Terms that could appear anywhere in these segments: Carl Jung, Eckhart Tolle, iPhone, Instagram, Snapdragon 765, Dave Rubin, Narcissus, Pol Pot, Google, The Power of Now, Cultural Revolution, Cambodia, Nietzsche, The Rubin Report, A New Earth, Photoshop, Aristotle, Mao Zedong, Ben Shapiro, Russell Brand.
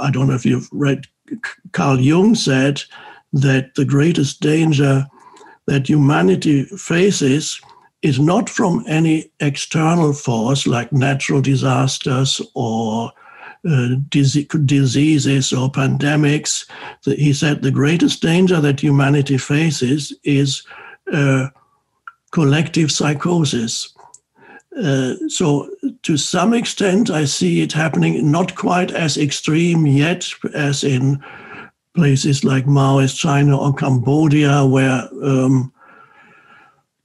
I don't know if you've read, Carl Jung said that the greatest danger that humanity faces is not from any external force like natural disasters or diseases or pandemics. He said the greatest danger that humanity faces is collective psychosis. So to some extent, I see it happening, not quite as extreme yet as in places like Maoist China or Cambodia, where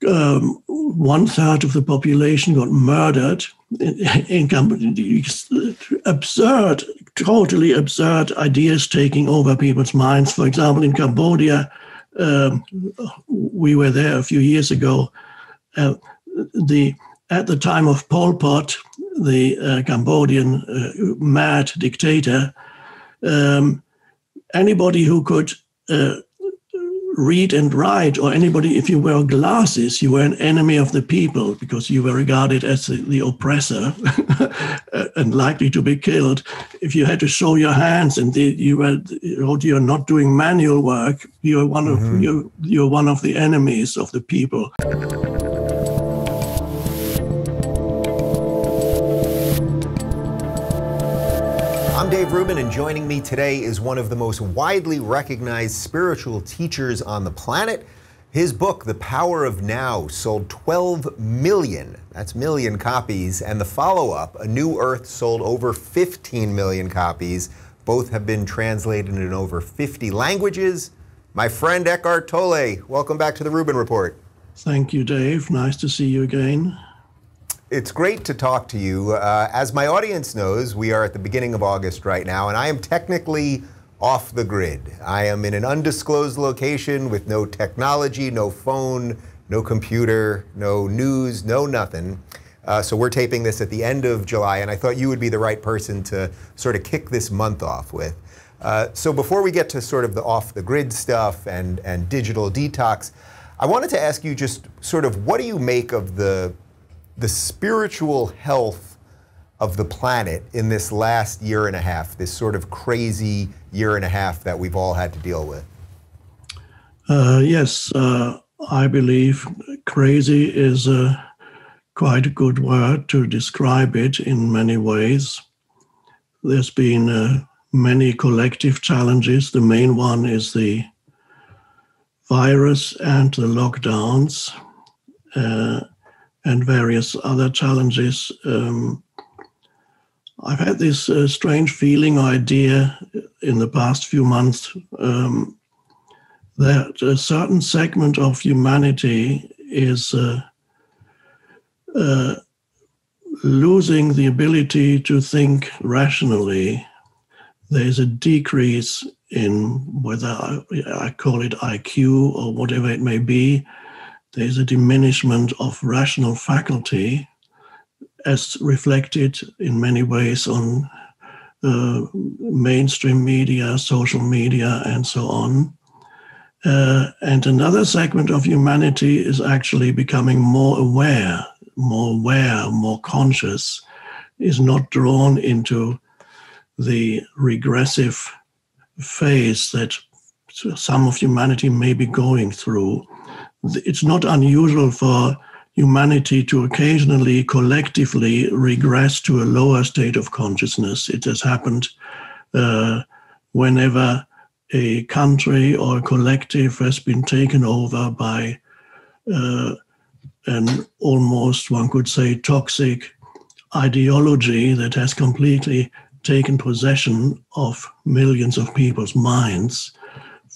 1/3 of the population got murdered in Cambodia. Absurd, totally absurd ideas taking over people's minds. For example, in Cambodia, we were there a few years ago. At the time of Pol Pot, the Cambodian mad dictator, anybody who could read and write, or anybody, if you wear glasses, you were an enemy of the people because you were regarded as the oppressor and likely to be killed. If you had to show your hands and you're not doing manual work, you're one of you're one of the enemies of the people. I'm Dave Rubin, and joining me today is one of the most widely recognized spiritual teachers on the planet. His book, The Power of Now, sold 12 million, that's million copies, and the follow-up, A New Earth, sold over 15 million copies. Both have been translated in over 50 languages. My friend Eckhart Tolle, welcome back to The Rubin Report. Thank you, Dave. Nice to see you again. It's great to talk to you. As my audience knows, we are at the beginning of August right now, and I am technically off the grid. I am in an undisclosed location with no technology, no phone, no computer, no news, no nothing. So we're taping this at the end of July, and I thought you would be the right person to sort of kick this month off with. So before we get to sort of the off-the-grid stuff and digital detox, I wanted to ask you just sort of, what do you make of the spiritual health of the planet in this last year and a half, this sort of crazy year and a half that we've all had to deal with? Yes, I believe crazy is quite a good word to describe it in many ways. There's been many collective challenges. The main one is the virus and the lockdowns. And various other challenges. I've had this strange feeling or idea in the past few months that a certain segment of humanity is losing the ability to think rationally. There's a decrease in whether I call it IQ or whatever it may be. There's a diminishment of rational faculty as reflected in many ways on mainstream media, social media, and so on. And another segment of humanity is actually becoming more aware, more conscious, is not drawn into the regressive phase that some of humanity may be going through. It's not unusual for humanity to occasionally collectively regress to a lower state of consciousness. It has happened whenever a country or a collective has been taken over by an almost, one could say, toxic ideology that has completely taken possession of millions of people's minds.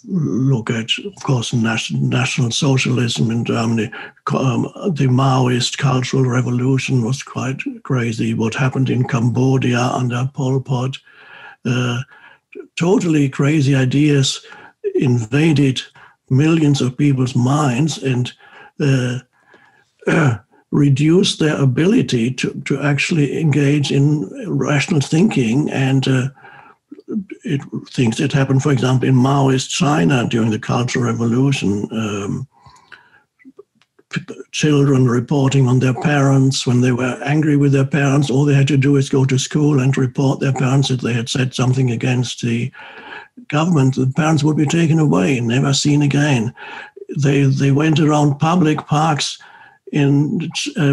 Look at, of course, National Socialism in Germany. The Maoist Cultural Revolution was quite crazy. What happened in Cambodia under Pol Pot, totally crazy ideas invaded millions of people's minds and reduced their ability to actually engage in rational thinking and things that happened, for example, in Maoist China during the Cultural Revolution. children reporting on their parents when they were angry with their parents. All they had to do is go to school and report their parents that they had said something against the government. The parents would be taken away, never seen again. They went around public parks in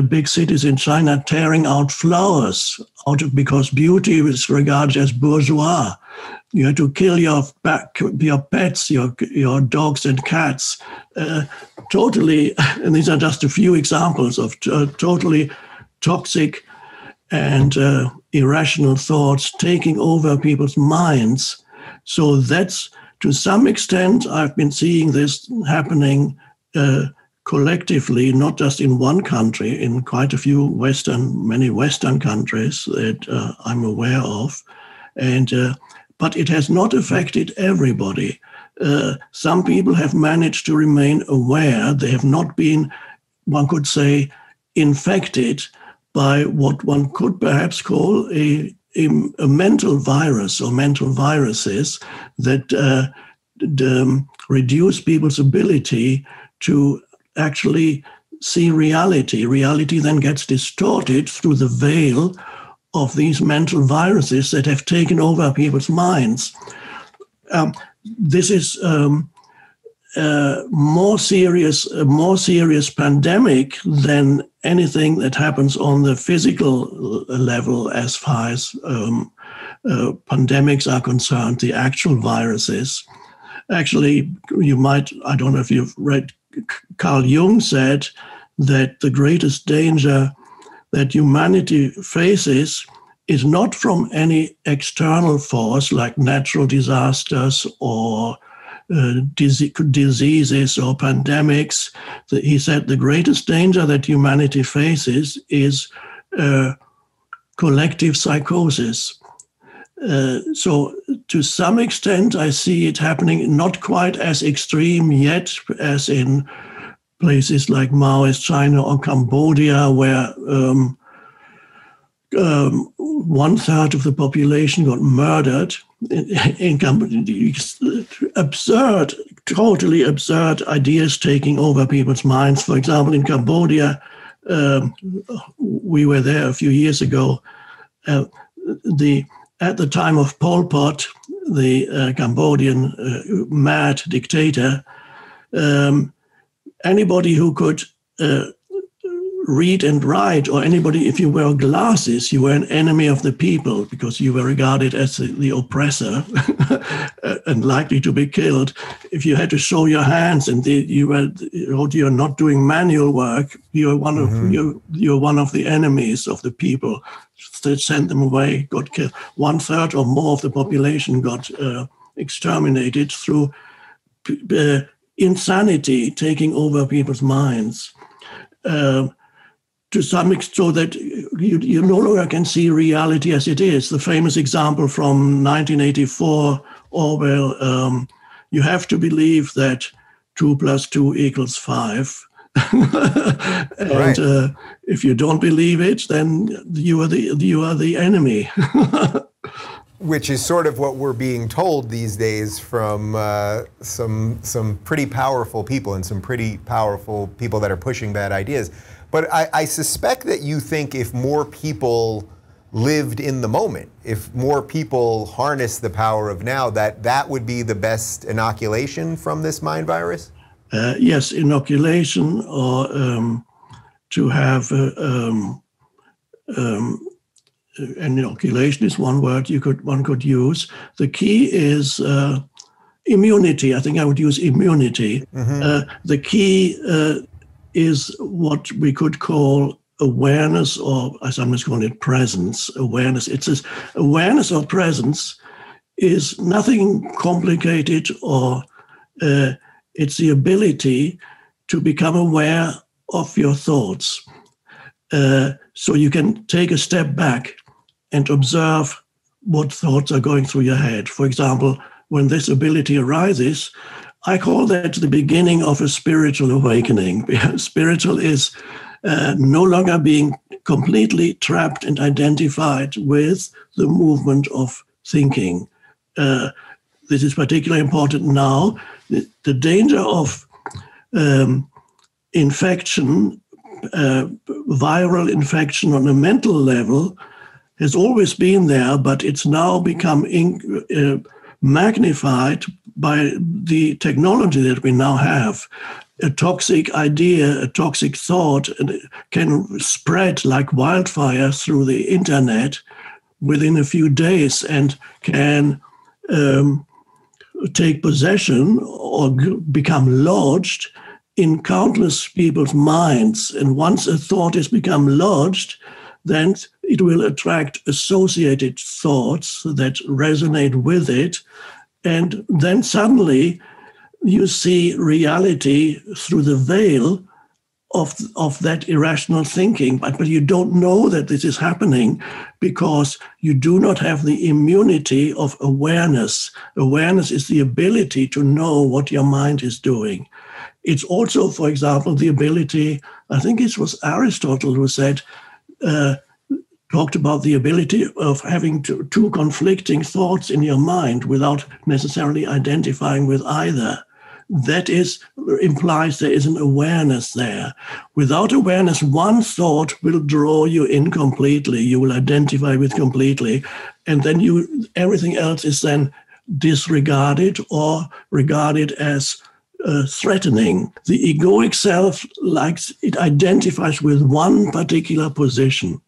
big cities in China tearing out flowers because beauty was regarded as bourgeois. You had to kill your pets, your dogs and cats. Totally, and these are just a few examples of totally toxic and irrational thoughts taking over people's minds. So that's, to some extent, I've been seeing this happening collectively, not just in one country, in quite a few many Western countries that I'm aware of. And but it has not affected everybody. Some people have managed to remain aware. They have not been, one could say, infected by what one could perhaps call a mental virus or mental viruses that reduce people's ability to actually see reality. Reality then gets distorted through the veil of these mental viruses that have taken over people's minds. This is a more serious pandemic than anything that happens on the physical level as far as pandemics are concerned, the actual viruses. Actually, you might, I don't know if you've read, Carl Jung said that the greatest danger that humanity faces is not from any external force like natural disasters or diseases or pandemics. He said the greatest danger that humanity faces is collective psychosis. So to some extent, I see it happening, not quite as extreme yet as in places like Maoist China or Cambodia, where 1/3 of the population got murdered in Cambodia. Absurd, totally absurd ideas taking over people's minds. For example, in Cambodia, we were there a few years ago. At the time of Pol Pot, the Cambodian mad dictator, anybody who could read and write, or anybody, if you wear glasses, you were an enemy of the people because you were regarded as the oppressor and likely to be killed. If you had to show your hands and you're not doing manual work, you're one of you're one of the enemies of the people. They sent them away, got killed. 1/3 or more of the population got exterminated through insanity taking over people's minds. To some extent, so that you no longer can see reality as it is. The famous example from 1984, Orwell, you have to believe that 2 + 2 = 5. And right. If you don't believe it, then you are the enemy. Which is sort of what we're being told these days from some pretty powerful people that are pushing bad ideas. But I suspect that you think if more people lived in the moment, if more people harness the power of now, that would be the best inoculation from this mind virus? Yes, inoculation, or to have inoculation is one word one could use. The key is immunity. I think I would use immunity. The key is what we could call awareness, or as I'm just calling it, presence. Awareness. It says awareness or presence is nothing complicated, or it's the ability to become aware of your thoughts. So you can take a step back and observe what thoughts are going through your head. For example, when this ability arises, I call that the beginning of a spiritual awakening. Spiritual is no longer being completely trapped and identified with the movement of thinking. This is particularly important now. The danger of infection, viral infection on a mental level has always been there, but it's now become magnified by the technology that we now have. A toxic idea, a toxic thought can spread like wildfire through the internet within a few days and can take possession or become lodged in countless people's minds. And once a thought has become lodged, then it will attract associated thoughts that resonate with it. And then suddenly you see reality through the veil of that irrational thinking. But you don't know that this is happening because you do not have the immunity of awareness. Awareness is the ability to know what your mind is doing. It's also, for example, the ability, I think it was Aristotle who said, talked about the ability of having two conflicting thoughts in your mind without necessarily identifying with either. That implies there is an awareness there. Without awareness, one thought will draw you in completely. You will identify with completely, and then everything else is then disregarded or regarded as threatening. The egoic self identifies with one particular position.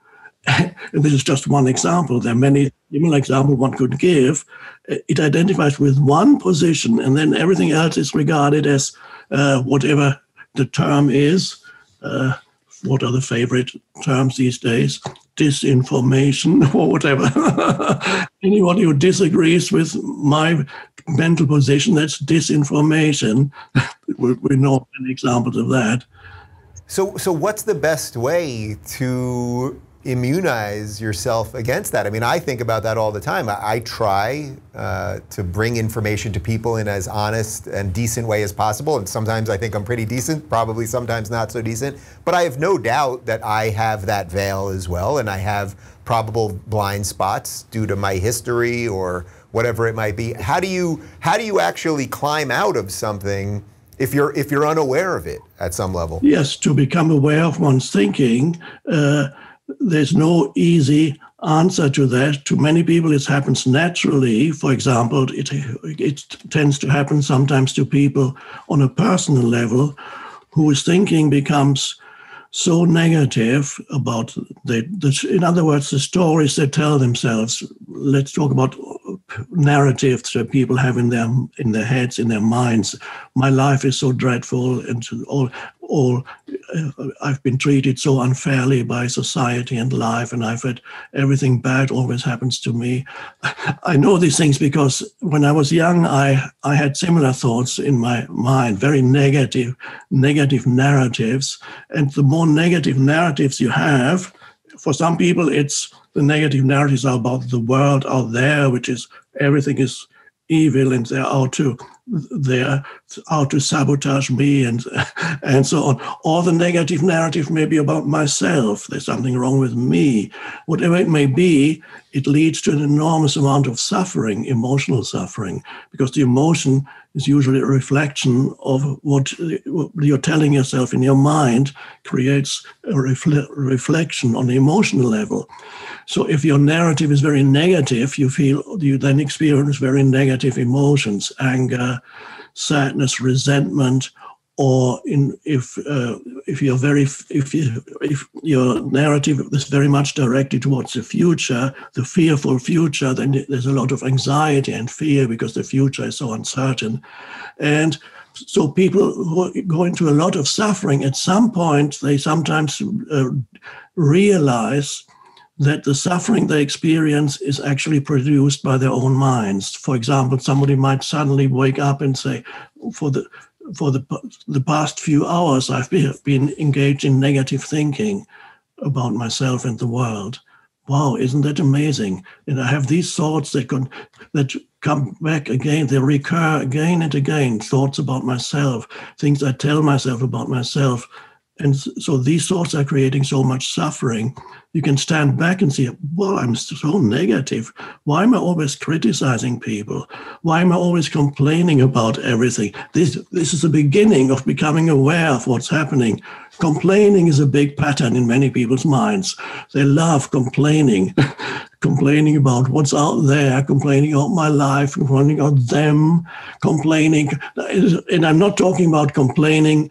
And this is just one example. There are many similar examples one could give. It identifies with one position, and then everything else is regarded as whatever the term is. What are the favorite terms these days? Disinformation or whatever. Anyone who disagrees with my mental position, that's disinformation. We know many examples of that. So what's the best way to immunize yourself against that? I mean, I think about that all the time. I try to bring information to people in as honest and decent way as possible. And sometimes I think I'm pretty decent, probably sometimes not so decent. But I have no doubt that I have that veil as well. And I have probable blind spots due to my history or whatever it might be. How do you actually climb out of something if you're unaware of it at some level? Yes, to become aware of one's thinking, there's no easy answer to that. To many people, it happens naturally. For example, it tends to happen sometimes to people on a personal level whose thinking becomes so negative about in other words, the stories they tell themselves. Let's talk about narratives that people have in their heads, in their minds. My life is so dreadful, and or I've been treated so unfairly by society and life, and I've had everything bad always happens to me. I know these things because when I was young, I had similar thoughts in my mind, very negative narratives. And the more negative narratives you have, for some people, it's the negative narratives are about the world out there, which is everything is evil and they're out to sabotage me and so on. Or the negative narrative may be about myself. There's something wrong with me. Whatever it may be, it leads to an enormous amount of suffering, emotional suffering, because the emotion is usually a reflection of what you're telling yourself in your mind creates a reflection on the emotional level. So if your narrative is very negative, you then experience very negative emotions, anger, sadness, resentment, or if your narrative is very much directed towards the future, the fearful future, then there's a lot of anxiety and fear because the future is so uncertain. And so people who go into a lot of suffering, at some point, they sometimes realize that the suffering they experience is actually produced by their own minds. For example, somebody might suddenly wake up and say, for the past few hours, I've been engaged in negative thinking about myself and the world. Wow, isn't that amazing? And I have these thoughts that come back again, they recur again and again, thoughts about myself, things I tell myself about myself. And so these thoughts are creating so much suffering. You can stand back and see, well, I'm so negative. Why am I always criticizing people? Why am I always complaining about everything? This is the beginning of becoming aware of what's happening. Complaining is a big pattern in many people's minds. They love complaining, complaining about what's out there, complaining about my life, complaining about them, complaining. And I'm not talking about complaining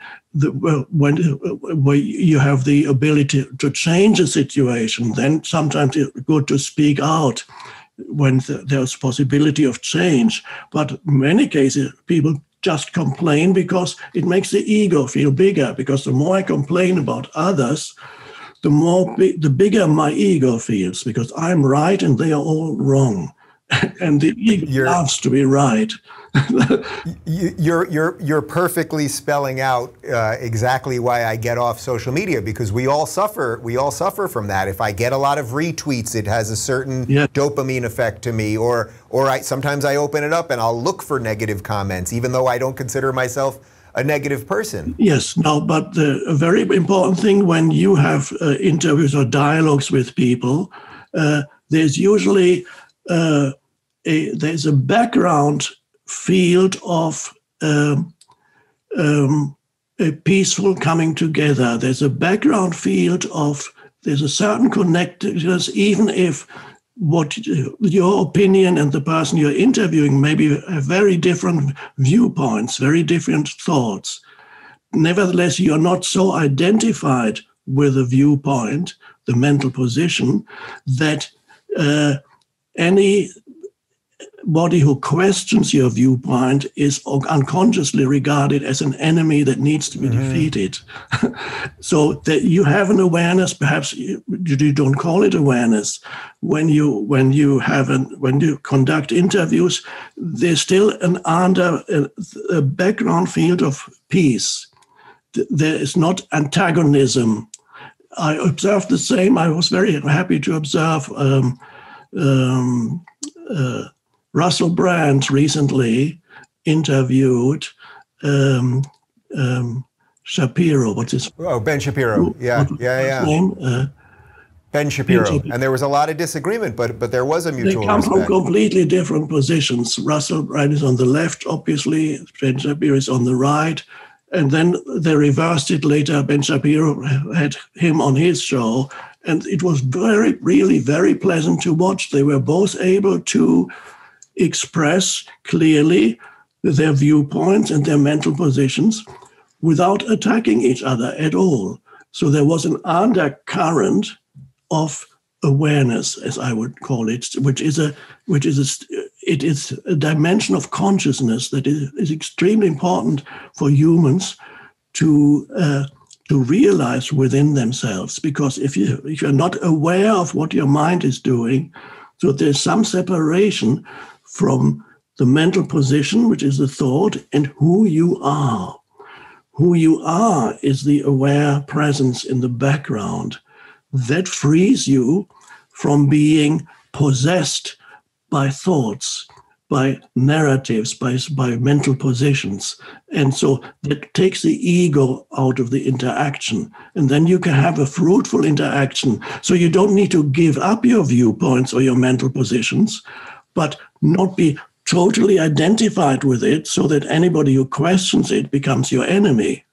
where you have the ability to change a situation. Then sometimes it's good to speak out when there's possibility of change. But in many cases, people just complain because it makes the ego feel bigger, because the more I complain about others, the bigger my ego feels, because I'm right and they are all wrong. And the ego loves to be right. You're perfectly spelling out exactly why I get off social media, because we all suffer. We all suffer from that. If I get a lot of retweets, it has a certain dopamine effect to me. Or sometimes I open it up and I'll look for negative comments, even though I don't consider myself a negative person. Yes, no, but a very important thing when you have interviews or dialogues with people, there's usually there's a background field of a peaceful coming together. There's a background field of, there's a certain connectedness, even if what your opinion and the person you're interviewing maybe have very different viewpoints, very different thoughts. Nevertheless, you're not so identified with the viewpoint, the mental position, that anybody who questions your viewpoint is unconsciously regarded as an enemy that needs to be defeated. So that you have an awareness, perhaps you don't call it awareness. When you conduct interviews, there's still a background field of peace. There is not antagonism. I observed the same. I was very happy to observe Russell Brand recently interviewed Shapiro. What's his name? Oh, Ben Shapiro. Ben Shapiro. And there was a lot of disagreement, but there was a mutual respect. They come from completely different positions. Russell Brand is on the left, obviously. Ben Shapiro is on the right. And then they reversed it later. Ben Shapiro had him on his show. And it was really very pleasant to watch. They were both able to express clearly their viewpoints and their mental positions without attacking each other at all. So there was an undercurrent of awareness, as I would call it, which is a dimension of consciousness that is extremely important for humans to realize within themselves. Because if you're not aware of what your mind is doing, so there's some separation from the mental position, which is the thought, and who you are. Who you are is the aware presence in the background. That frees you from being possessed by thoughts, by narratives, by mental positions. And so that takes the ego out of the interaction. And then you can have a fruitful interaction. So you don't need to give up your viewpoints or your mental positions, but not be totally identified with it so that anybody who questions it becomes your enemy.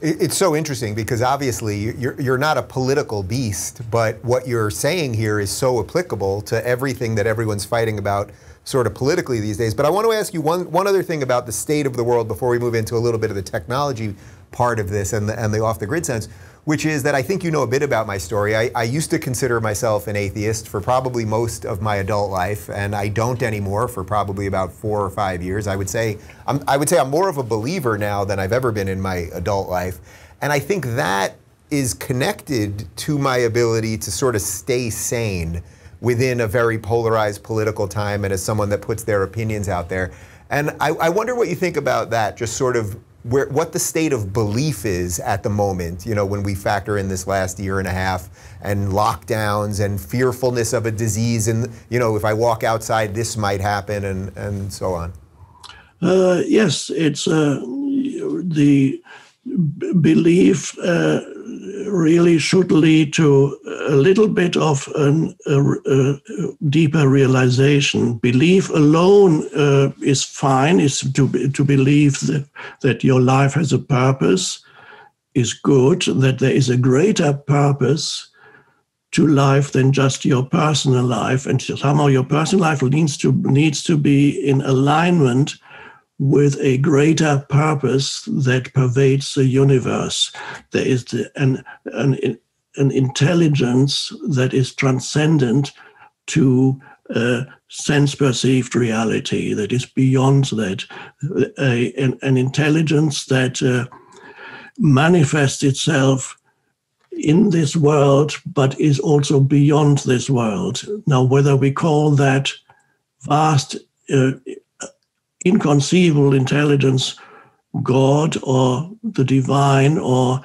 It's so interesting because obviously you're not a political beast, but what you're saying here is so applicable to everything that everyone's fighting about sort of politically these days. But I want to ask you one other thing about the state of the world before we move into a little bit of the technology part of this and the off-the-grid sense, which is that I think you know a bit about my story. I used to consider myself an atheist for probably most of my adult life, and I don't anymore for probably about 4 or 5 years. I would say I'm more of a believer now than I've ever been in my adult life. And I think that is connected to my ability to sort of stay sane within a very polarized political time and as someone that puts their opinions out there. And I wonder what you think about that, just sort of what the state of belief is at the moment, you know, when we factor in this last 1.5 years and lockdowns and fearfulness of a disease and, you know, if I walk outside, this might happen and so on. Yes, it's the belief really should lead to a little bit of a deeper realization. Belief alone is fine. It's to believe that your life has a purpose is good, that there is a greater purpose to life than just your personal life. And somehow your personal life needs to be in alignment with a greater purpose that pervades the universe. There is an intelligence that is transcendent to sense-perceived reality, that is beyond that, an intelligence that manifests itself in this world, but is also beyond this world. Now, whether we call that vast inconceivable intelligence, God or the divine or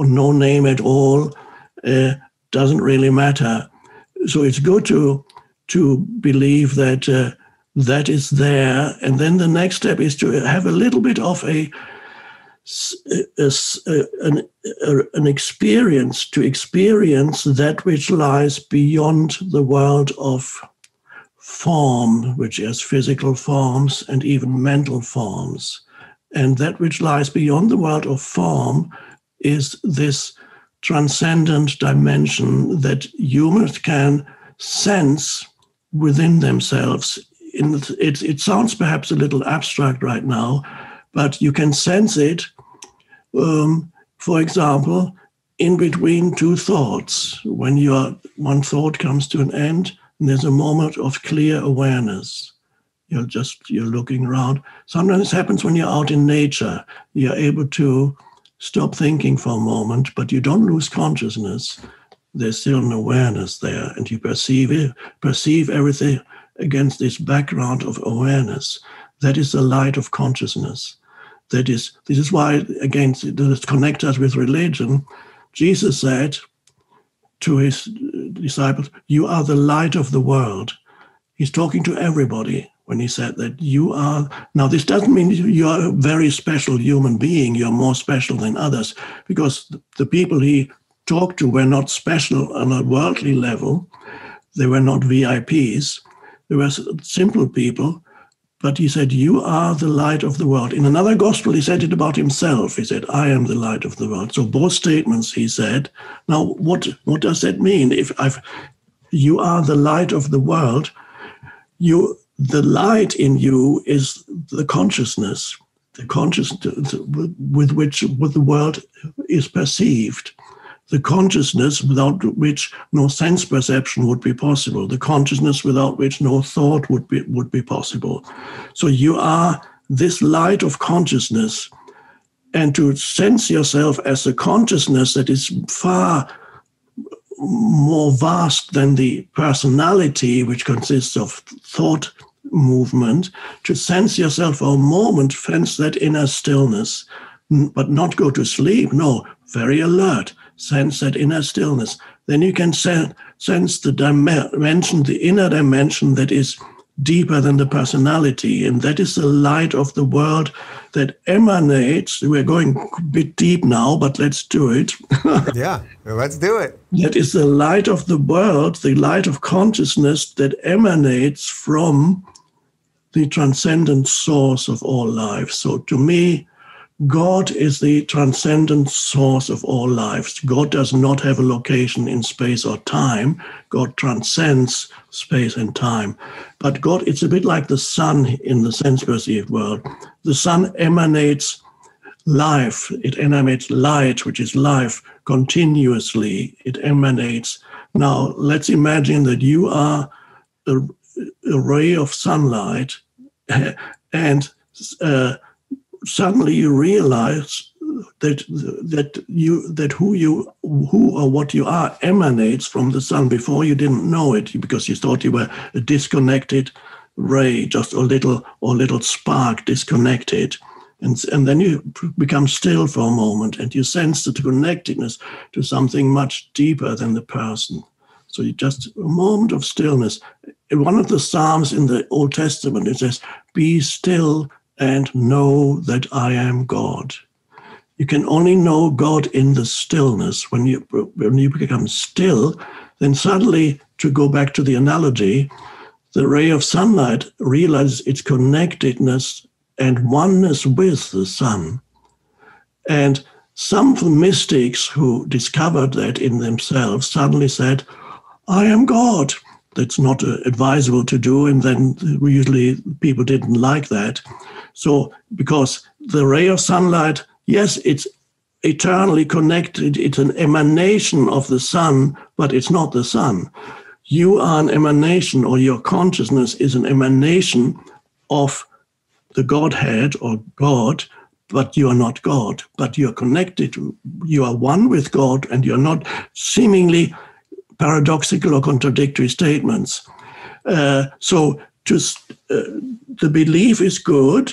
no name at all, doesn't really matter. So it's good to believe that that is there. And then the next step is to have a little bit of an experience, to experience that which lies beyond the world of form, which has physical forms and even mental forms. And that which lies beyond the world of form is this transcendent dimension that humans can sense within themselves. It sounds perhaps a little abstract right now, but you can sense it, for example, in between two thoughts. When one thought comes to an end, and there's a moment of clear awareness. You're looking around. Sometimes this happens when you're out in nature. You're able to stop thinking for a moment, but you don't lose consciousness. There's still an awareness there, and you perceive everything against this background of awareness. That is the light of consciousness. This is why, again, this connects us with religion. Jesus said to his disciples, "You are the light of the world." He's talking to everybody when he said that you are. Now, this doesn't mean you are a very special human being. You're more special than others, because the people he talked to were not special on a worldly level. They were not VIPs. They were simple people. But he said, "You are the light of the world." In another gospel, he said it about himself. He said, "I am the light of the world." So both statements he said. Now, what does that mean? You are the light of the world, the light in you is the consciousness with which the world is perceived. The consciousness without which no sense perception would be possible. The consciousness without which no thought would be possible. So you are this light of consciousness, and to sense yourself as a consciousness that is far more vast than the personality, which consists of thought movement, to sense yourself for a moment, sense that inner stillness, but not go to sleep, no, very alert. Sense that inner stillness. Then you can sense the dimension, the inner dimension that is deeper than the personality. And that is the light of the world that emanates. We're going a bit deep now, but let's do it. Yeah, let's do it. That is the light of the world, the light of consciousness that emanates from the transcendent source of all life. So to me, God is the transcendent source of all lives. God does not have a location in space or time. God transcends space and time. But God, it's a bit like the sun in the sense-perceived world. The sun emanates life. It emanates light, which is life, continuously. It emanates. Now, let's imagine that you are a ray of sunlight, and suddenly you realize that who or what you are emanates from the sun. Before you didn't know it, because you thought you were a disconnected ray, just a little spark disconnected, and then you become still for a moment and you sense the connectedness to something much deeper than the person. So you just a moment of stillness. One of the Psalms in the Old Testament, it says, "Be still and know that I am God." You can only know God in the stillness. When you become still, then suddenly, to go back to the analogy, the ray of sunlight realizes its connectedness and oneness with the sun. And some of the mystics who discovered that in themselves suddenly said, I am God. That's not advisable to do, and then usually people didn't like that. So, because the ray of sunlight, yes, it's eternally connected, it's an emanation of the sun, but it's not the sun. You are an emanation, or your consciousness is an emanation of the Godhead or God, but you are not God, but you are connected, you are one with God, and you're not seemingly paradoxical or contradictory statements. So the belief is good,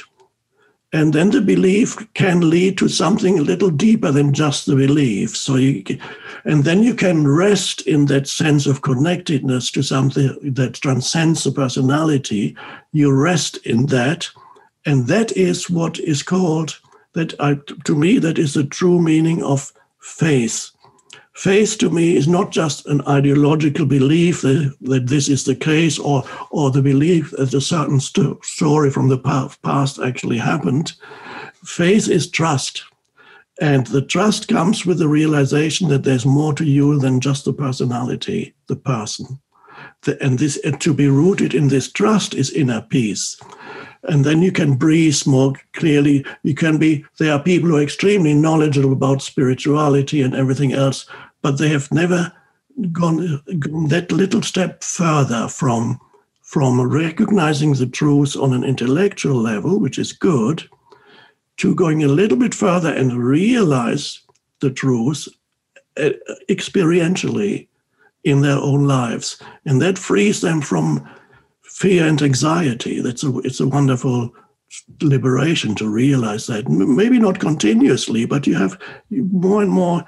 and then the belief can lead to something a little deeper than just the belief. So and then you can rest in that sense of connectedness to something that transcends the personality. You rest in that, and that is what is called, to me, that is the true meaning of faith. Faith to me is not just an ideological belief that this is the case, or the belief that a certain story from the past actually happened. Faith is trust. And the trust comes with the realization that there's more to you than just the personality, the person. And to be rooted in this trust is inner peace. And then you can breathe more clearly. There are people who are extremely knowledgeable about spirituality and everything else, but they have never gone that little step further from recognizing the truth on an intellectual level, which is good, to going a little bit further and realize the truth experientially in their own lives. And that frees them from fear and anxiety. It's a wonderful liberation to realize that. Maybe not continuously, but you have more and more,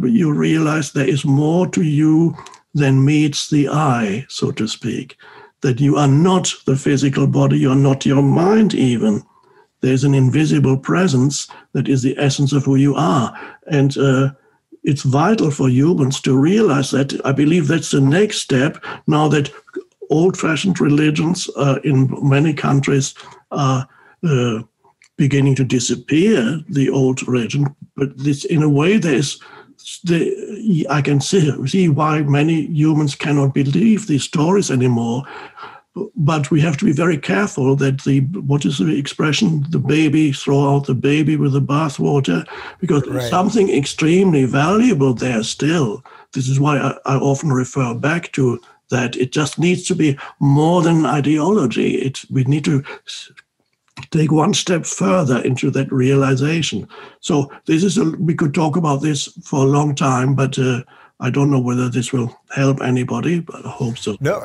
you realize there is more to you than meets the eye, so to speak. That you are not the physical body, you're not your mind even. There's an invisible presence that is the essence of who you are. And it's vital for humans to realize that. I believe that's the next step now that old-fashioned religions in many countries are beginning to disappear, the old religion. But this, in a way, I can see why many humans cannot believe these stories anymore. But we have to be very careful that what is the expression? The baby, throw out the baby with the bathwater, because there's something extremely valuable there still. This is why I often refer back to that. It just needs to be more than ideology. We need to take one step further into that realization. So we could talk about this for a long time, but I don't know whether this will help anybody, but I hope so. No,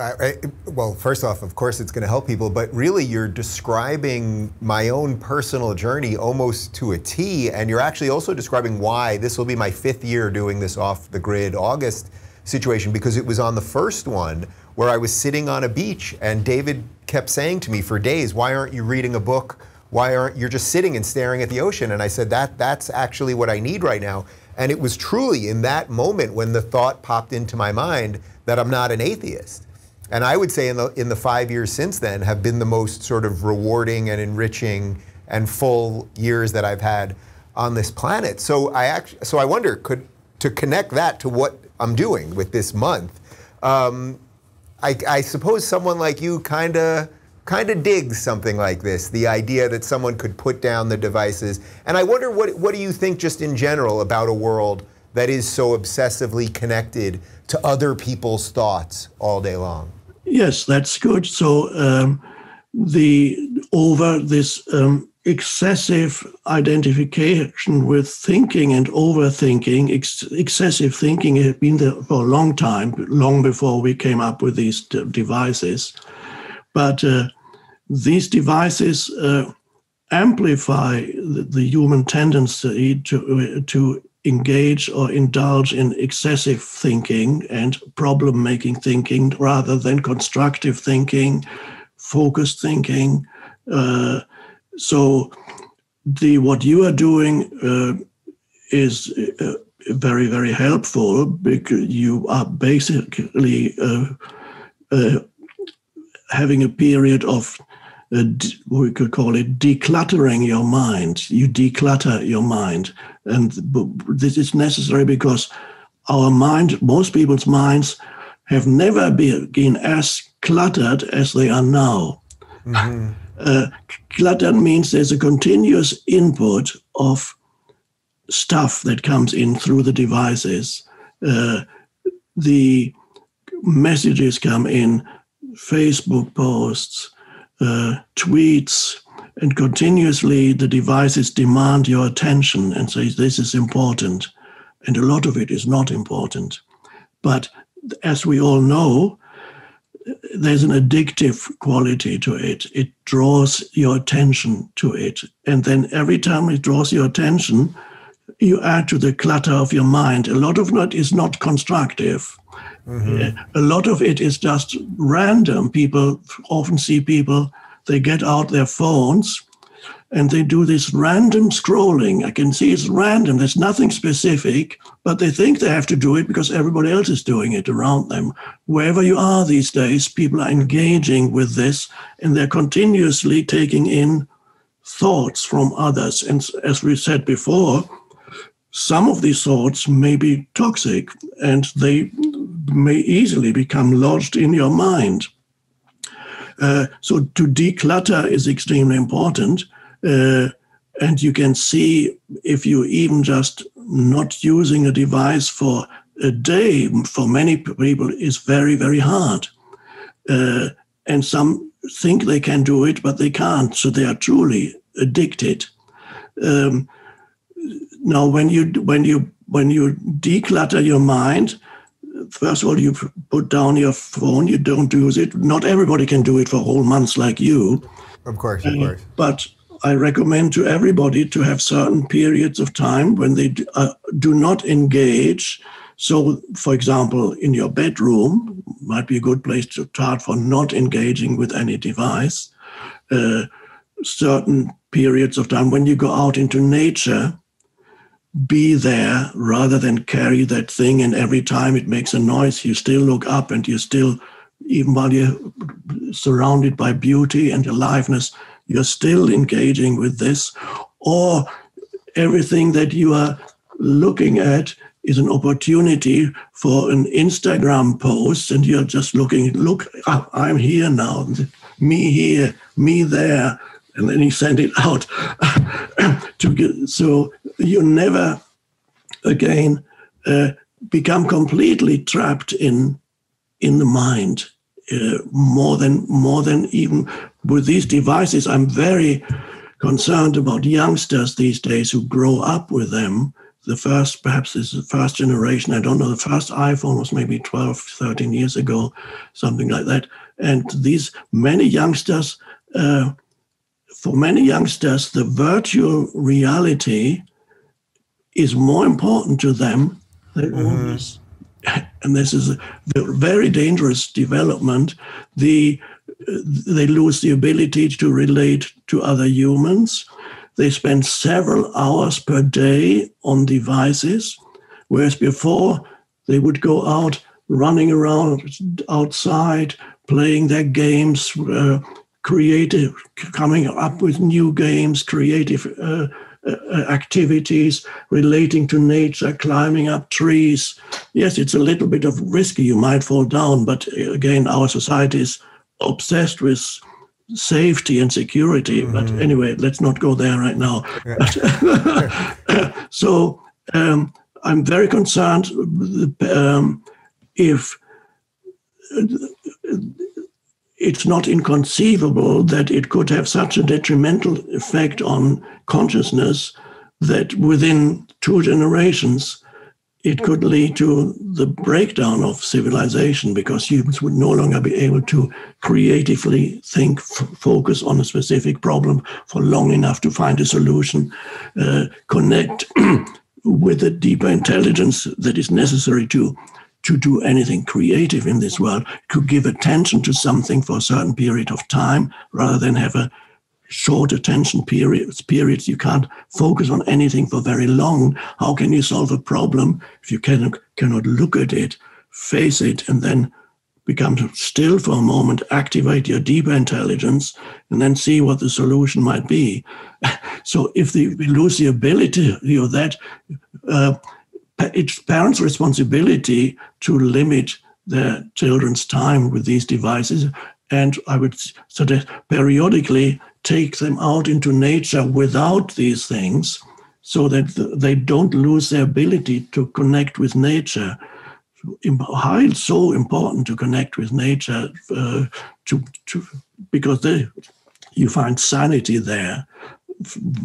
well, first off, of course it's going to help people, but really you're describing my own personal journey almost to a T, and you're actually also describing why this will be my 5th year doing this off the grid August situation, because it was on the first one where I was sitting on a beach and David kept saying to me for days, why aren't you reading a book? Why aren't you just sitting and staring at the ocean? And I said, that's actually what I need right now. And it was truly in that moment when the thought popped into my mind that I'm not an atheist. And I would say in the 5 years since then have been the most sort of rewarding and enriching and full years that I've had on this planet. So I wonder, to connect that to what I'm doing with this month, I suppose someone like you kind of digs something like this, the idea that someone could put down the devices. And I wonder, what do you think just in general about a world that is so obsessively connected to other people's thoughts all day long? Yes, that's good. So excessive identification with thinking and overthinking, excessive thinking has been there for a long time, long before we came up with these devices. But these devices amplify the human tendency to engage or indulge in excessive thinking and problem-making thinking rather than constructive thinking, focused thinking. So what you are doing is very, very helpful, because you are basically having a period of, we could call it, decluttering your mind. You declutter your mind. And this is necessary because our mind, most people's minds, have never been as cluttered as they are now. Mm-hmm. Cluttered means there's a continuous input of stuff that comes in through the devices. The messages come in, Facebook posts, tweets, and continuously the devices demand your attention and say, this is important. And a lot of it is not important. But as we all know, there's an addictive quality to it. It draws your attention to it. And then every time it draws your attention, you add to the clutter of your mind. A lot of it is not constructive. Mm-hmm. A lot of it is just random. People often see people, they get out their phones and they do this random scrolling. I can see it's random. There's nothing specific, but they think they have to do it because everybody else is doing it around them. Wherever you are these days, people are engaging with this and they're continuously taking in thoughts from others. And as we said before, some of these thoughts may be toxic and they may easily become lodged in your mind. So to declutter is extremely important. And you can see if you even just not using a device for a day, for many people is very, very hard. And some think they can do it, but they can't. So they are truly addicted. Now, when you declutter your mind, first of all, you put down your phone, you don't use it. Not everybody can do it for whole months like you. Of course. But I recommend to everybody to have certain periods of time when they do not engage. So, for example, in your bedroom might be a good place to start for not engaging with any device. Certain periods of time when you go out into nature, be there rather than carry that thing. And every time it makes a noise, you still look up and you still, even while you're surrounded by beauty and aliveness, you're still engaging with this. Or everything that you are looking at is an opportunity for an Instagram post and you're just looking, look, I'm here now, me here, me there. And then he sent it out. So you never again become completely trapped in the mind more than even with these devices. I'm very concerned about youngsters these days who grow up with them. Perhaps this is the first generation. I don't know. The first iPhone was maybe 12, 13 years ago, something like that. And these many youngsters. For many youngsters, the virtual reality is more important to them than always. And this is a very dangerous development. They lose the ability to relate to other humans. They spend several hours per day on devices, whereas before they would go out running around outside, playing their games, creative, coming up with new games, creative activities, relating to nature, climbing up trees. Yes, it's a little bit of risky. You might fall down, but again, our society is obsessed with safety and security. Mm-hmm. But anyway, let's not go there right now. Yeah. So I'm very concerned if... It's not inconceivable that it could have such a detrimental effect on consciousness that within two generations, it could lead to the breakdown of civilization because humans would no longer be able to creatively think, focus on a specific problem for long enough to find a solution, connect with the deeper intelligence that is necessary to do anything creative in this world, to give attention to something for a certain period of time rather than have a short attention periods. You can't focus on anything for very long. How can you solve a problem if you cannot look at it, face it, and then become still for a moment, activate your deeper intelligence, and then see what the solution might be? So if we lose the ability of that, it's parents' responsibility to limit their children's time with these devices. And I would suggest periodically take them out into nature without these things so that they don't lose their ability to connect with nature. It's so important to connect with nature because you find sanity there.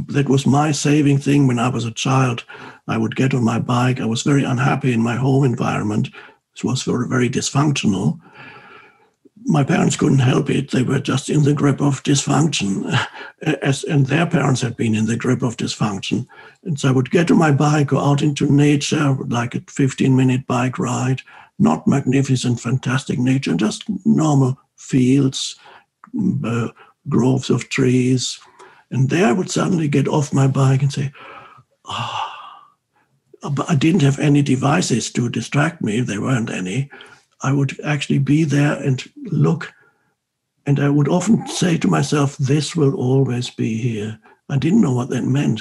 That was my saving thing when I was a child. I would get on my bike. I was very unhappy in my home environment. It was very, very dysfunctional. My parents couldn't help it. They were just in the grip of dysfunction, and their parents had been in the grip of dysfunction. And so I would get on my bike, go out into nature, like a 15-minute bike ride, not magnificent, fantastic nature, just normal fields, groves of trees. And there I would suddenly get off my bike and say, oh, but I didn't have any devices to distract me. There weren't any. I would actually be there and look. And I would often say to myself, this will always be here. I didn't know what that meant.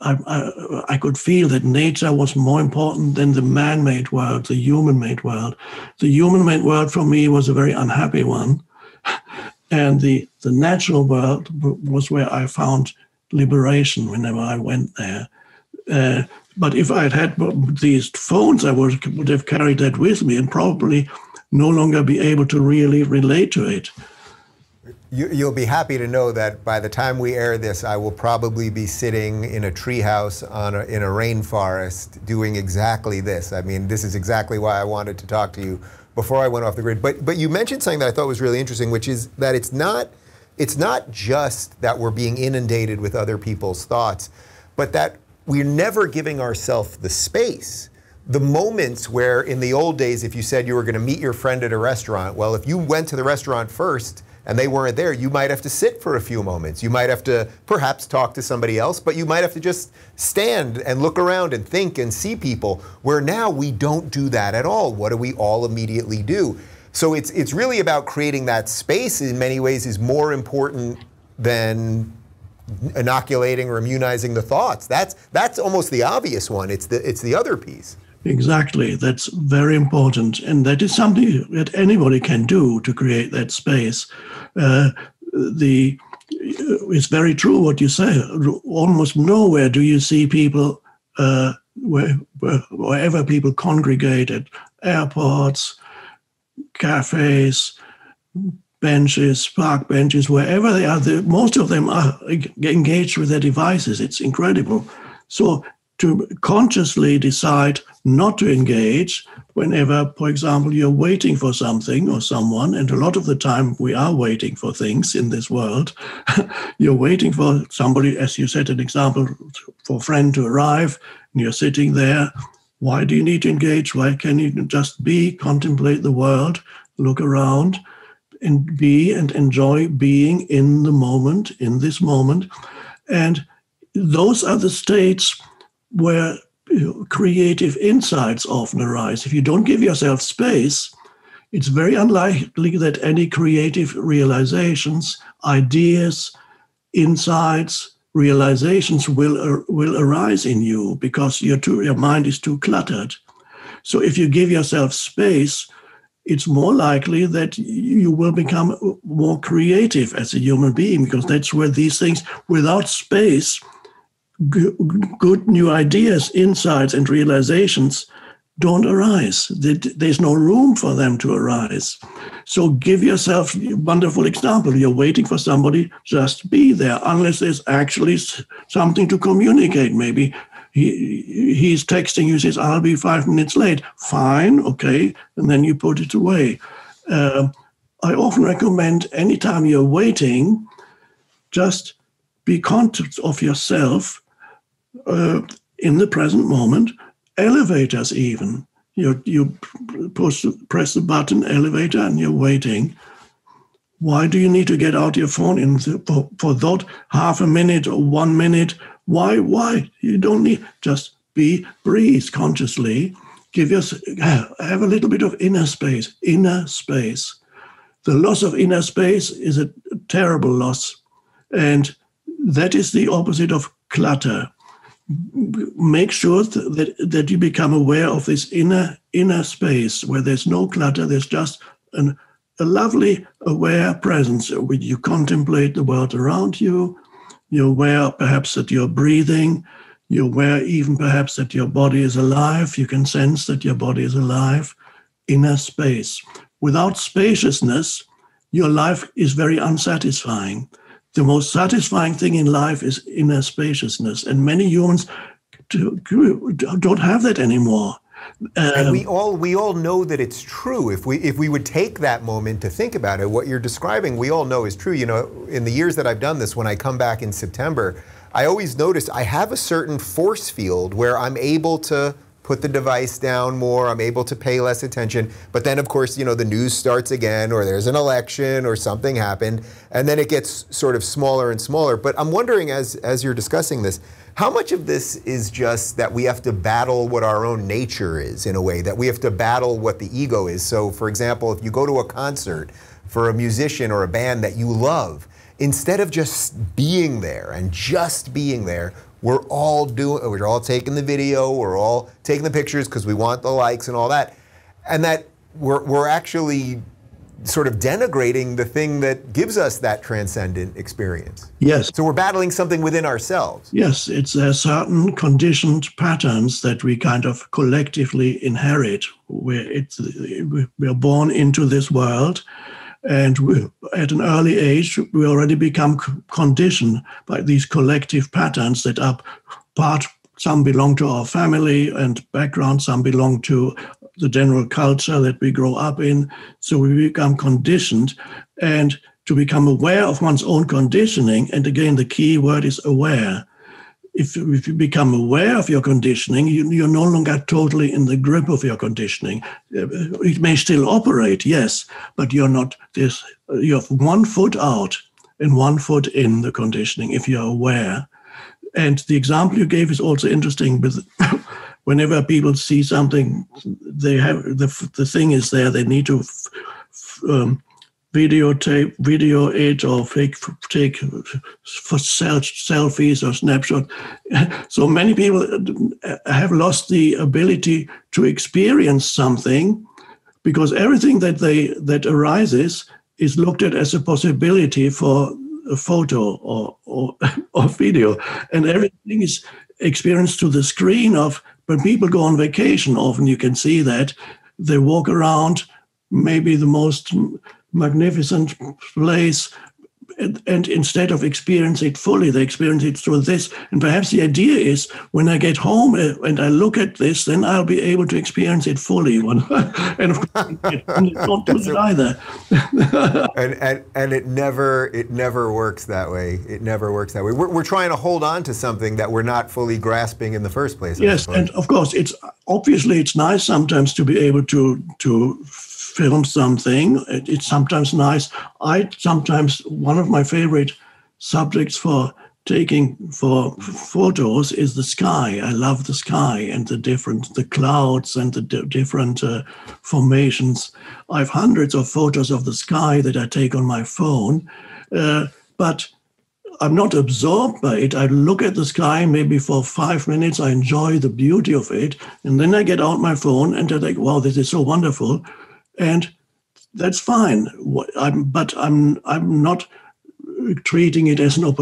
I could feel that nature was more important than the man-made world, the human-made world. The human-made world for me was a very unhappy one. And the natural world was where I found liberation whenever I went there. But if I had had these phones, I would have carried that with me and probably no longer be able to really relate to it. You'll be happy to know that by the time we air this, I will probably be sitting in a treehouse in a rainforest doing exactly this. I mean, this is exactly why I wanted to talk to you before I went off the grid. But you mentioned something that I thought was really interesting, which is that it's not just that we're being inundated with other people's thoughts, but that we're never giving ourselves the space. The moments where in the old days, if you said you were going to meet your friend at a restaurant, well, if you went to the restaurant first and they weren't there, you might have to sit for a few moments. You might have to perhaps talk to somebody else, but you might have to just stand and look around and think and see people, where now we don't do that at all. What do we all immediately do? So it's really about creating that space in many ways is more important than inoculating or immunizing the thoughts. That's almost the obvious one. It's the other piece. Exactly. That's very important, and that is something that anybody can do to create that space. It's very true what you say. Almost nowhere do you see people wherever people congregate, at airports, cafes, benches, park benches, wherever they are, most of them are engaged with their devices. It's incredible. So to consciously decide not to engage whenever, for example, you're waiting for something or someone, and a lot of the time we are waiting for things in this world. You're waiting for somebody, as you said, an example, for a friend to arrive, and you're sitting there. Why do you need to engage? Why can't you just be, contemplate the world, look around, and be and enjoy being in the moment, in this moment? And those are the states where creative insights often arise. If you don't give yourself space, it's very unlikely that any creative realizations, ideas, insights, realizations will arise in you, because your mind is too cluttered. So if you give yourself space, it's more likely that you will become more creative as a human being, because that's where these things, without space, good new ideas, insights, and realizations don't arise. There's no room for them to arise. So give yourself a wonderful example. You're waiting for somebody, just be there, unless there's actually something to communicate. Maybe he's texting you, says, I'll be 5 minutes late. Fine, okay, and then you put it away. I often recommend, anytime you're waiting, just be conscious of yourself in the present moment. Elevators even. You press the button, elevator, and you're waiting. Why do you need to get out your phone in for that half a minute or 1 minute? Why? You don't need, just breathe consciously. Have a little bit of inner space. The loss of inner space is a terrible loss. And that is the opposite of clutter. Make sure that you become aware of this inner space where there's no clutter, there's just a lovely aware presence where you contemplate the world around you. You're aware perhaps that you're breathing. You're aware even perhaps that your body is alive. You can sense that your body is alive. Inner space. Without spaciousness, your life is very unsatisfying. The most satisfying thing in life is inner spaciousness. And many humans don't have that anymore. And we all know that it's true. If we would take that moment to think about it, what you're describing, we all know is true. You know, in the years that I've done this, when I come back in September, I always notice I have a certain force field where I'm able to put the device down more, I'm able to pay less attention, but then of course, you know, the news starts again, or there's an election, or something happened, and then it gets sort of smaller and smaller. But I'm wondering, as you're discussing this, how much of this is just that we have to battle what our own nature is, in a way, that we have to battle what the ego is. So for example, if you go to a concert for a musician or a band that you love, instead of just being there, we're all taking the video, we're all taking the pictures because we want the likes and all that. And that we're actually sort of denigrating the thing that gives us that transcendent experience. Yes. So we're battling something within ourselves. Yes, there are certain conditioned patterns that we kind of collectively inherit, where we're born into this world. And at an early age, we already become conditioned by these collective patterns that are some belong to our family and background, some belong to the general culture that we grow up in. So we become conditioned, and to become aware of one's own conditioning. And again, the key word is aware. If you become aware of your conditioning, you're no longer totally in the grip of your conditioning. It may still operate, yes, but you're not this. You have one foot out and one foot in the conditioning if you're aware. And the example you gave is also interesting. Whenever people see something, they have the thing is there. They need to video it, or take for selfies or snapshot. So many people have lost the ability to experience something, because everything that arises is looked at as a possibility for a photo or video, and everything is experienced through the screen. Of when people go on vacation, often you can see that they walk around maybe the most magnificent place, and instead of experiencing it fully, they experience it through this. And perhaps the idea is, when I get home and I look at this, then I'll be able to experience it fully. And of course, don't do it either. and it never works that way. It never works that way. We're trying to hold on to something that we're not fully grasping in the first place. Yes, and of course, it's nice sometimes to be able to film something. It's sometimes nice. One of my favorite subjects for photos is the sky. I love the sky and the clouds and the different formations. I have hundreds of photos of the sky that I take on my phone, but I'm not absorbed by it. I look at the sky maybe for 5 minutes. I enjoy the beauty of it. And then I get out my phone and I think, wow, this is so wonderful. And that's fine, but I'm not treating it as a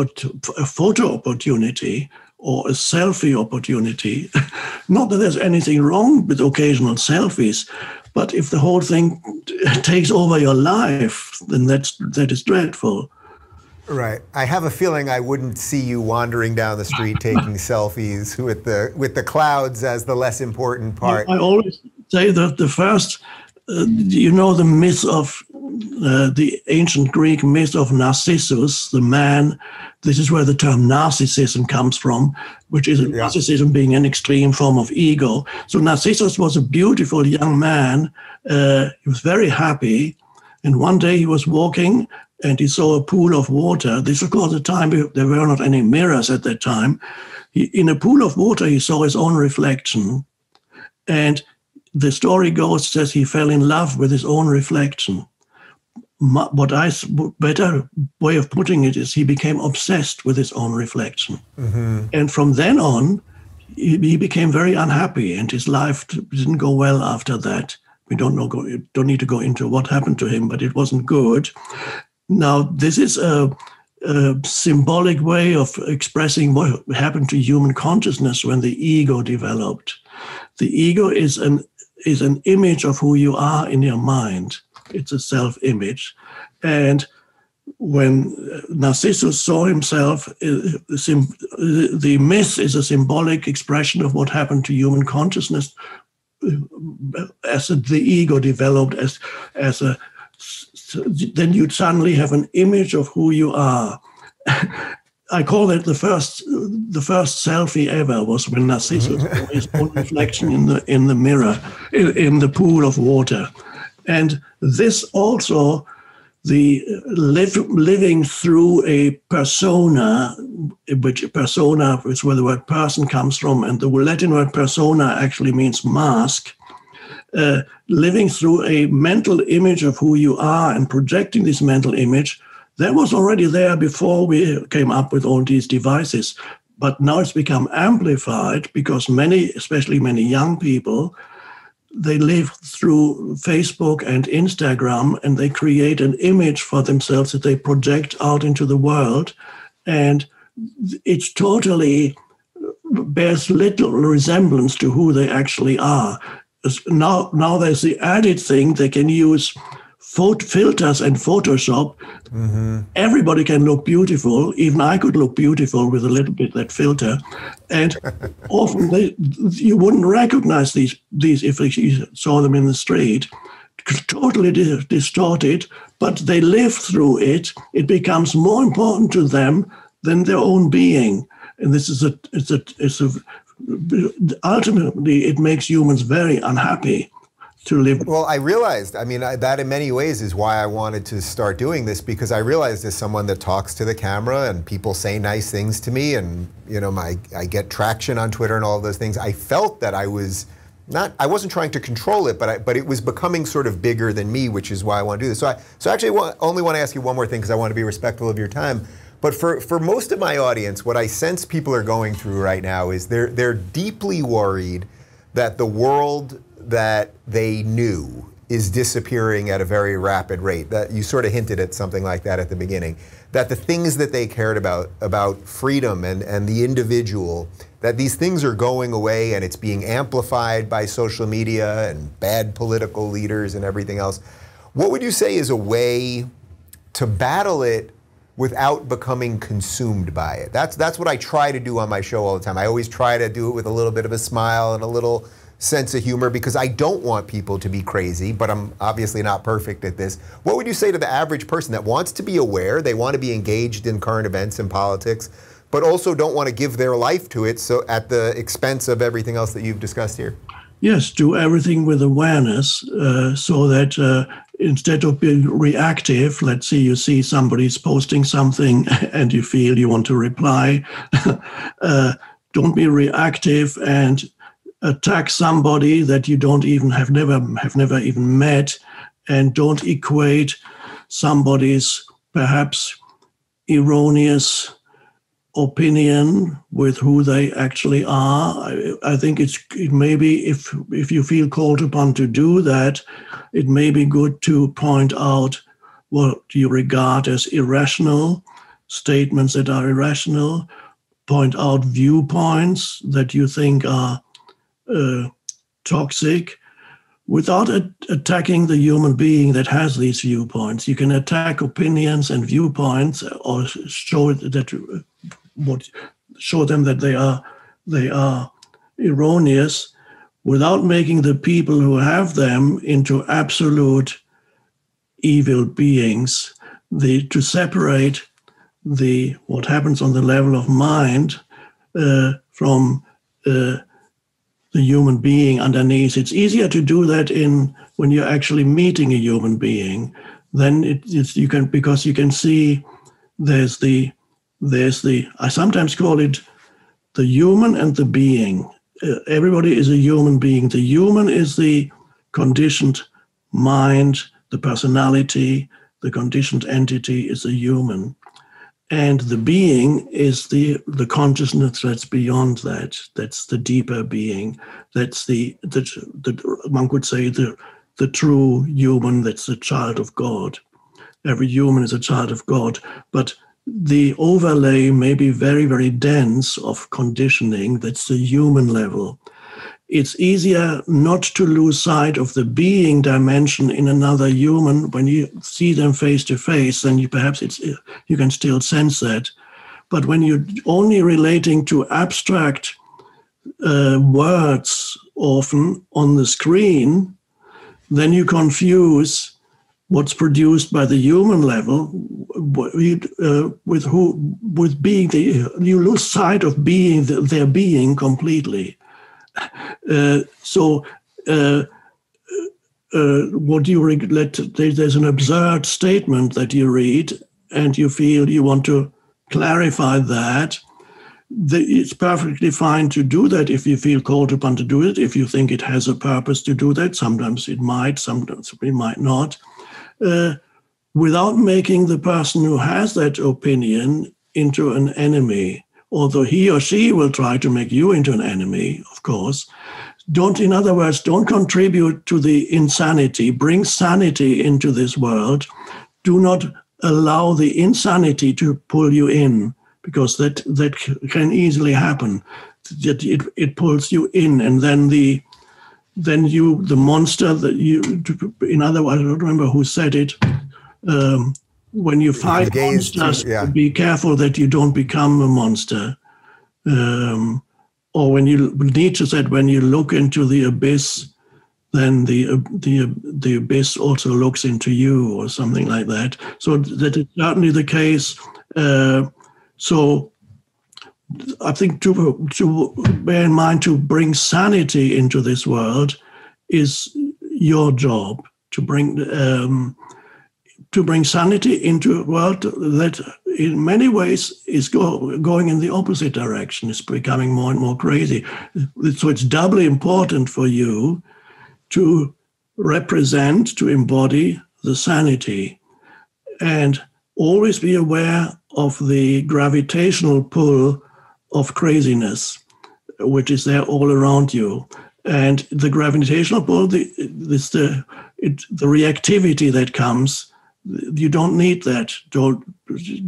photo opportunity or a selfie opportunity. Not that there's anything wrong with occasional selfies, but if the whole thing takes over your life, then that is dreadful. Right. I have a feeling I wouldn't see you wandering down the street taking selfies with the clouds as the less important part. I always say that the first. You know the myth of the ancient Greek myth of Narcissus, the man. This is where the term narcissism comes from, which is narcissism being an extreme form of ego. So Narcissus was a beautiful young man. He was very happy. And one day he was walking and he saw a pool of water. This, of course, at the time there were not any mirrors at that time. In a pool of water, he saw his own reflection. And the story goes that he fell in love with his own reflection. What I better way of putting it is he became obsessed with his own reflection. Mm-hmm. And from then on, he became very unhappy, and his life didn't go well after that. We don't need to go into what happened to him, but it wasn't good. Now, this is a symbolic way of expressing what happened to human consciousness when the ego developed. The ego is an image of who you are in your mind. It's a self-image. And when Narcissus saw himself, the myth is a symbolic expression of what happened to human consciousness as the ego developed then you'd suddenly have an image of who you are. I call that the first selfie ever was when Narcissus saw his own reflection in the mirror, in the pool of water. And this also, the living through a persona, which persona is where the word person comes from, and the Latin word persona actually means mask, living through a mental image of who you are and projecting this mental image, that was already there before we came up with all these devices. But now it's become amplified because especially many young people, they live through Facebook and Instagram, and they create an image for themselves that they project out into the world. And it totally bears little resemblance to who they actually are. Now there's the added thing, they can use filters and Photoshop. Mm-hmm. Everybody can look beautiful. Even I could look beautiful with a little bit that filter. And often you wouldn't recognize these if you saw them in the street. Totally distorted, but they live through it. It becomes more important to them than their own being. And this is ultimately it makes humans very unhappy. To live. Well, I realized, that in many ways is why I wanted to start doing this, because I realized as someone that talks to the camera and people say nice things to me and, I get traction on Twitter and all those things, I felt that I wasn't trying to control it, but it was becoming sort of bigger than me, which is why I want to do this. So I only want to ask you one more thing because I want to be respectful of your time. But for most of my audience, what I sense people are going through right now is they're deeply worried that the world that they knew is disappearing at a very rapid rate. That you sort of hinted at something like that at the beginning. That the things that they cared about freedom and the individual, that these things are going away and it's being amplified by social media and bad political leaders and everything else. What would you say is a way to battle it without becoming consumed by it? That's what I try to do on my show all the time. I always try to do it with a little bit of a smile and a little sense of humor, because I don't want people to be crazy, but I'm obviously not perfect at this. What would you say to the average person that wants to be aware, they want to be engaged in current events and politics, but also don't want to give their life to it, so at the expense of everything else that you've discussed here? Yes, do everything with awareness, so that instead of being reactive, let's say you see somebody's posting something and you feel you want to reply, don't be reactive and attack somebody that you don't even have never even met, and don't equate somebody's perhaps erroneous opinion with who they actually are. I think maybe if you feel called upon to do that, it may be good to point out what you regard as irrational, statements that are irrational, point out viewpoints that you think are toxic, without attacking the human being that has these viewpoints. You can attack opinions and viewpoints, or show them that they are erroneous, without making the people who have them into absolute evil beings. To separate what happens on the level of mind from the human being underneath. It's easier to do that when you're actually meeting a human being. then you can see there's the I sometimes call it the human and the being. Everybody is a human being. The human is the conditioned mind, the personality, the conditioned entity is a human. And the being is the consciousness that's beyond that. That's the deeper being. That's the one could say the true human, that's the child of God. Every human is a child of God. But the overlay may be very, very dense of conditioning. That's the human level. It's easier not to lose sight of the being dimension in another human. When you see them face to face, then you can still sense that. But when you're only relating to abstract words often on the screen, then you confuse what's produced by the human level with being. You lose sight of being their being completely. There's an absurd statement that you read and you feel you want to clarify that. It's perfectly fine to do that if you feel called upon to do it, if you think it has a purpose to do that. Sometimes it might, sometimes it might not. Without making the person who has that opinion into an enemy. Although he or she will try to make you into an enemy, of course. In other words, don't contribute to the insanity. Bring sanity into this world. Do not allow the insanity to pull you in, because that can easily happen. It pulls you in, and then the monster that you, in other words, I don't remember who said it. When you fight monsters, be careful that you don't become a monster. Or when you, Nietzsche said, when you look into the abyss, then the abyss also looks into you, or something like that. So that is certainly the case. So I think to bear in mind, to bring sanity into this world is your job, to bring sanity into a world that in many ways is going in the opposite direction. It's becoming more and more crazy. So it's doubly important for you to represent, to embody the sanity, and always be aware of the gravitational pull of craziness, which is there all around you. And the gravitational pull, the reactivity that comes. You don't need that. Don't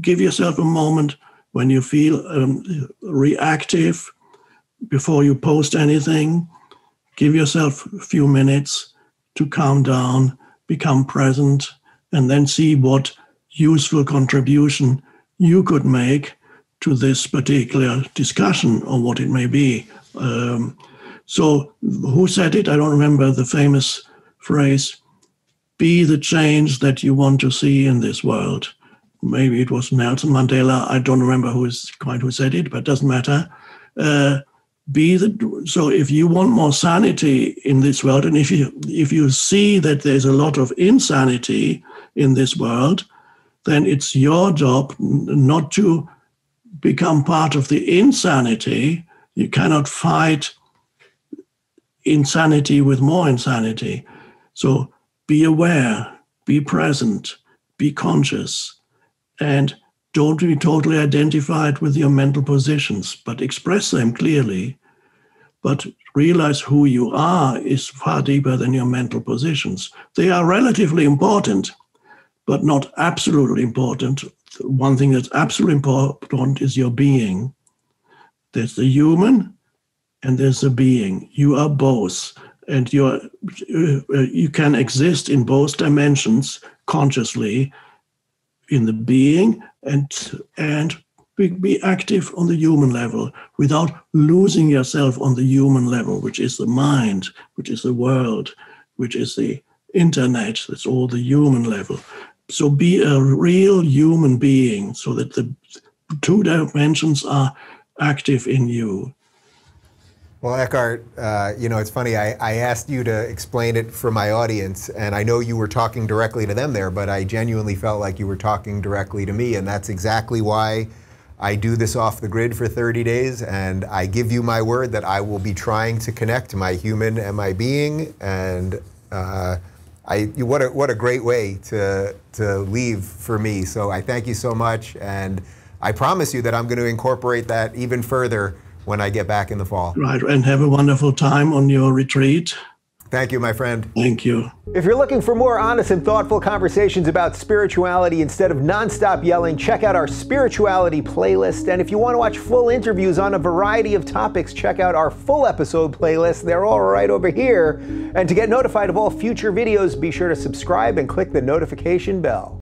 give yourself a moment when you feel reactive before you post anything. Give yourself a few minutes to calm down, become present, and then see what useful contribution you could make to this particular discussion, or what it may be. So who said it? I don't remember the famous phrase. Be the change that you want to see in this world. Maybe it was Nelson Mandela. I don't remember who said it, but it doesn't matter. So if you want more sanity in this world, and if you see that there's a lot of insanity in this world, then it's your job not to become part of the insanity. You cannot fight insanity with more insanity. So be aware, be present, be conscious, and don't be totally identified with your mental positions, but express them clearly. But realize who you are is far deeper than your mental positions. They are relatively important, but not absolutely important. One thing that's absolutely important is your being. There's the human and there's the being. You are both. And you can exist in both dimensions consciously, in the being, and be active on the human level without losing yourself on the human level, which is the mind, which is the world, which is the internet. That's all the human level. So be a real human being so that the two dimensions are active in you. Well, Eckhart, you know, it's funny, I asked you to explain it for my audience, and I know you were talking directly to them there, but I genuinely felt like you were talking directly to me, and that's exactly why I do this off the grid for 30 days, and I give you my word that I will be trying to connect my human and my being, and what a great way to leave for me. So I thank you so much, and I promise you that I'm going to incorporate that even further when I get back in the fall. Right, and have a wonderful time on your retreat. Thank you, my friend. Thank you. If you're looking for more honest and thoughtful conversations about spirituality instead of nonstop yelling, check out our spirituality playlist. And if you want to watch full interviews on a variety of topics, check out our full episode playlist. They're all right over here. And to get notified of all future videos, be sure to subscribe and click the notification bell.